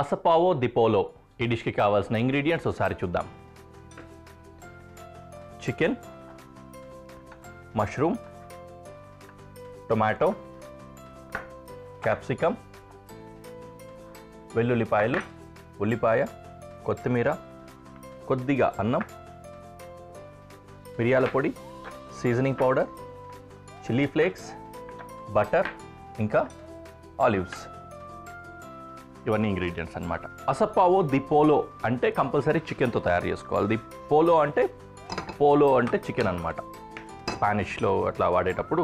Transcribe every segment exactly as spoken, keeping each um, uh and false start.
అసపావో డిపోలో ఈ డిష్కి కావాల్సిన ఇంగ్రీడియంట్స్ ఒకసారి చూద్దాం. చికెన్, మష్రూమ్, టొమాటో, క్యాప్సికమ్, వెల్లుల్లిపాయలు, ఉల్లిపాయ, కొత్తిమీర, కొద్దిగా అన్నం, మిరియాల పొడి, seasoning powder, chilli flakes, butter, ఇంకా ఆలివ్స్. ఇవన్నీ ఇంగ్రీడియంట్స్ అన్నమాట. అసప్పావో దిపోలో అంటే కంపల్సరీ చికెన్తో తయారు చేసుకోవాలి. ది పోలో అంటే పోలో అంటే చికెన్ అన్నమాట. స్పానిష్లో అట్లా వాడేటప్పుడు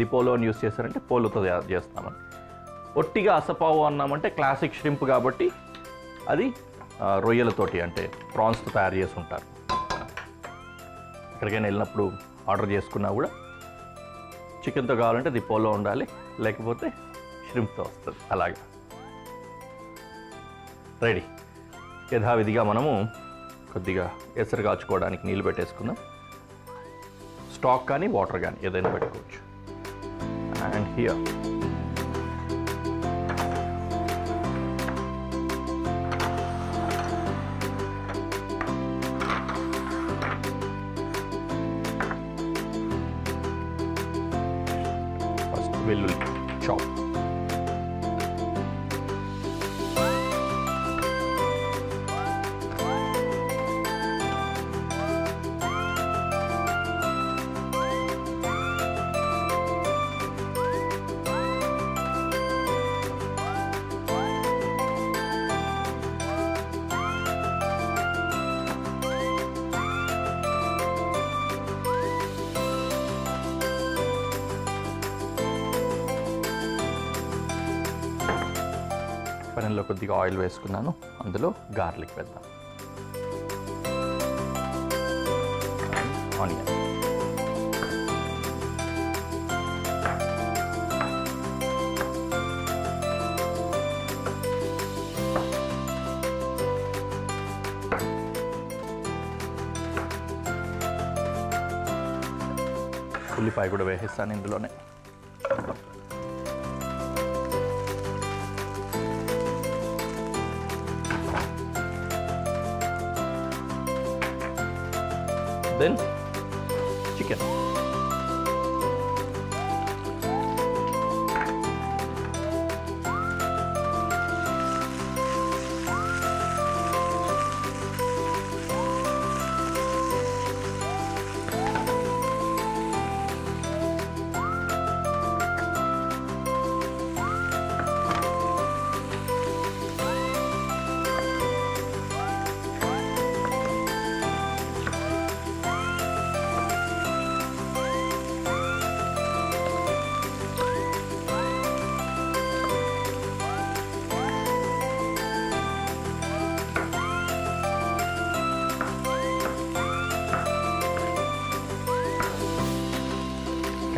దిపోలో అని యూస్ చేస్తారంటే పోలోతో తయారు చేస్తామని. ఒట్టిగా అసపావో అన్నామంటే క్లాసిక్ ష్రింప్ కాబట్టి అది రొయ్యలతోటి అంటే ప్రాన్స్తో తయారు చేసి ఉంటారు. ఎక్కడికైనా వెళ్ళినప్పుడు ఆర్డర్ చేసుకున్నా కూడా చికెన్తో కావాలంటే దిపోలో ఉండాలి, లేకపోతే ష్రింప్తో వస్తుంది. అలాగే రెడీ. యథావిధిగా మనము కొద్దిగా ఎసరు కాచుకోవడానికి నీళ్ళు పెట్టేసుకుందాం. స్టాక్ కానీ వాటర్ కానీ ఏదైనా పెట్టుకోవచ్చు. అండ్ హియర్ ఫస్ట్ వెల్లుల్లి చాప్. పెనంలో కొద్దిగా ఆయిల్ వేసుకున్నాను, అందులో గార్లిక్ వేద్దాం. ఆనియన్, ఉల్లిపాయ కూడా వేసేస్తాను ఇందులోనే. Then chicken.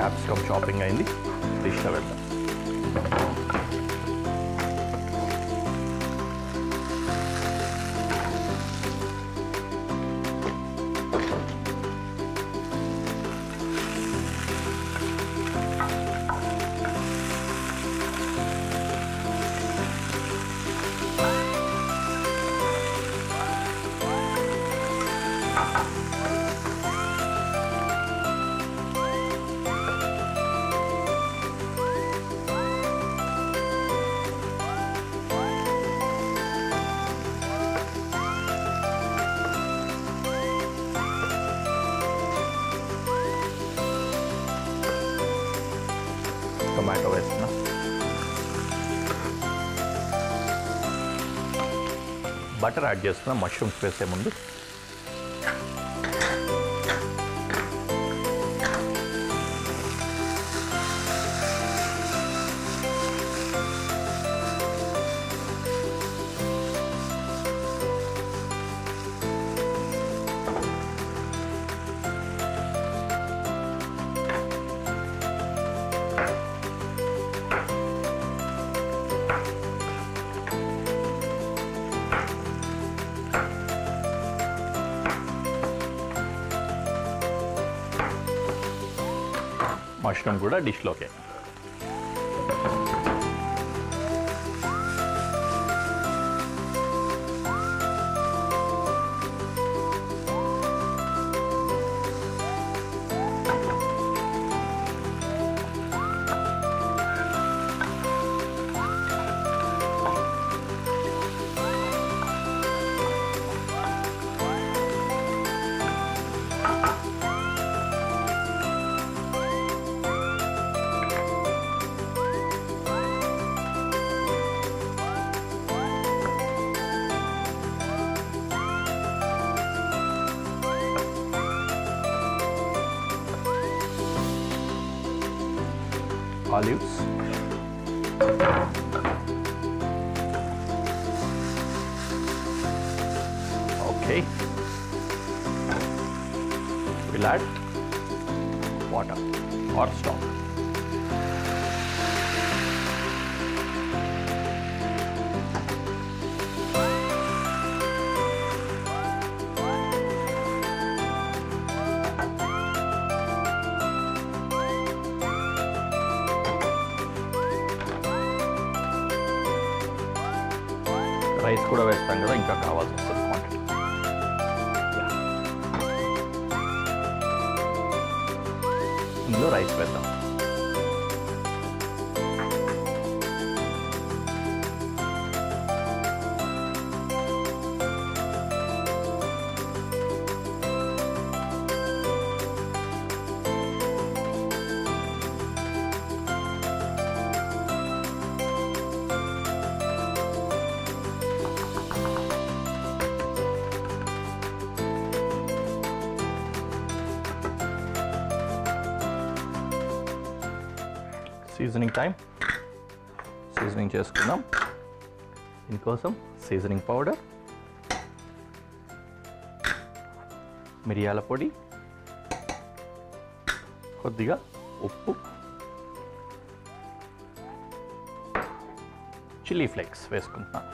క్యాప్సికమ్ షాపింగ్ అయింది, డిష్లో పెడతాం. టొమాటో వేస్తున్నా. బటర్ యాడ్ చేస్తున్నా మష్రూమ్స్ వేసే ముందు. మష్రూమ్ కూడా డిష్లోకే. olives. Okay. We'll add water or stock. Rice కూడా వేస్తాం కదా, ఇంకా కావాల్సి వస్తుంది క్వాంటిటీ. ఇందులో రైస్ వేద్దాం. సీజనింగ్ టైం, సీజనింగ్ చేసుకుందాం. దీనికోసం సీజనింగ్ పౌడర్, మిరియాల పొడి, కొద్దిగా ఉప్పు, చిల్లీ ఫ్లేక్స్ వేసుకుంటున్నాం.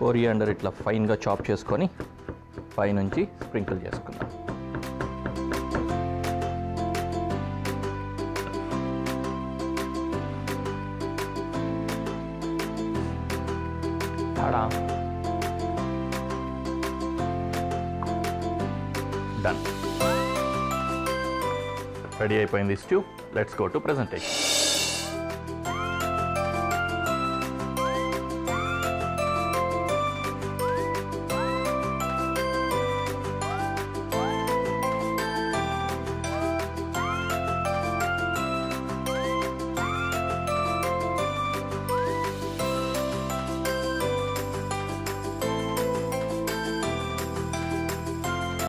కోరియాండర్ ఇట్లా ఫైన్గా చాప్ చేసుకొని పైనుంచి స్ప్రింకిల్ చేసుకుందాం. డన్, రెడీ అయిపోయింది stew. Let's go to presentation.